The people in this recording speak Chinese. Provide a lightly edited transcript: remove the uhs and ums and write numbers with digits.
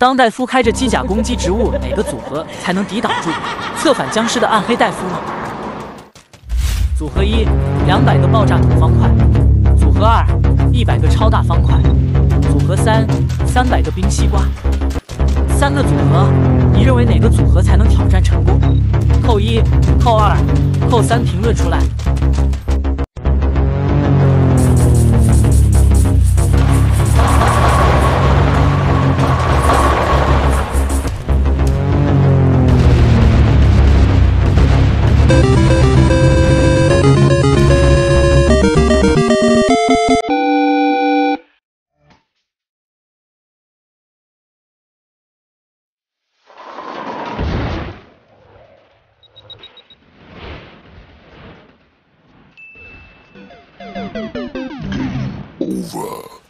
当戴夫开着机甲攻击植物，哪个组合才能抵挡住策反僵尸的暗黑戴夫呢？组合一，200个爆炸土方块；组合二，100个超大方块；组合三，300个冰西瓜。三个组合，你认为哪个组合才能挑战成功？扣一、扣二、扣三，评论出来。 Over.